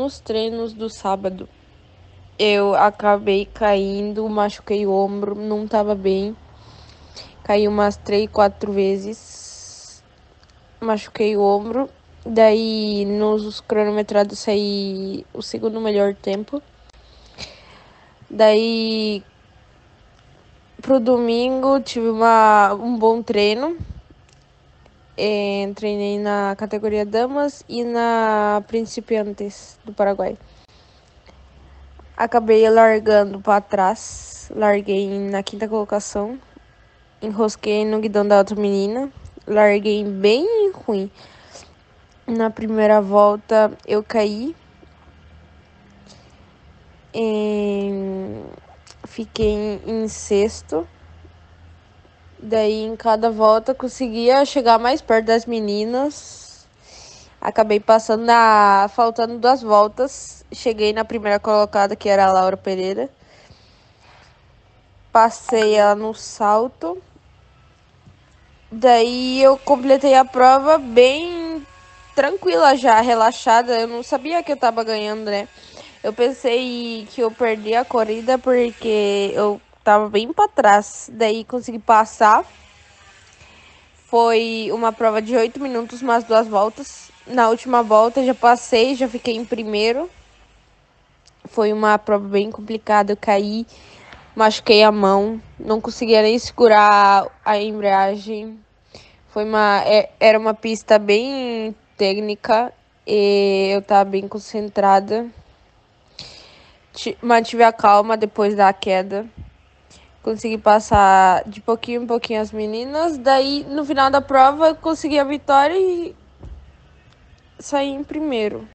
Nos treinos do sábado, eu acabei caindo, machuquei o ombro, não tava bem. Caí umas 3, 4 vezes, machuquei o ombro. Daí, nos cronometrados, saí o segundo melhor tempo. Daí, pro domingo, tive um bom treino. Treinei na categoria damas e na principiantes do Paraguai. Acabei largando para trás, larguei na 5ª colocação, enrosquei no guidão da outra menina, larguei bem ruim. Na primeira volta eu caí, fiquei em 6º. Daí, em cada volta, conseguia chegar mais perto das meninas. Acabei passando faltando 2 voltas. Cheguei na primeira colocada, que era a Laura Pereira. Passei ela no salto. Daí, eu completei a prova bem tranquila já, relaxada. Eu não sabia que eu tava ganhando, né? Eu pensei que eu perdi a corrida porque eu tava bem pra trás, daí consegui passar. Foi uma prova de 8 minutos, mais 2 voltas. Na última volta já passei, já fiquei em primeiro. Foi uma prova bem complicada, eu caí, machuquei a mão, não conseguia nem segurar a embreagem. Era uma pista bem técnica e eu tava bem concentrada. Mantive a calma depois da queda. Consegui passar de pouquinho em pouquinho as meninas. Daí, no final da prova, consegui a vitória e saí em primeiro.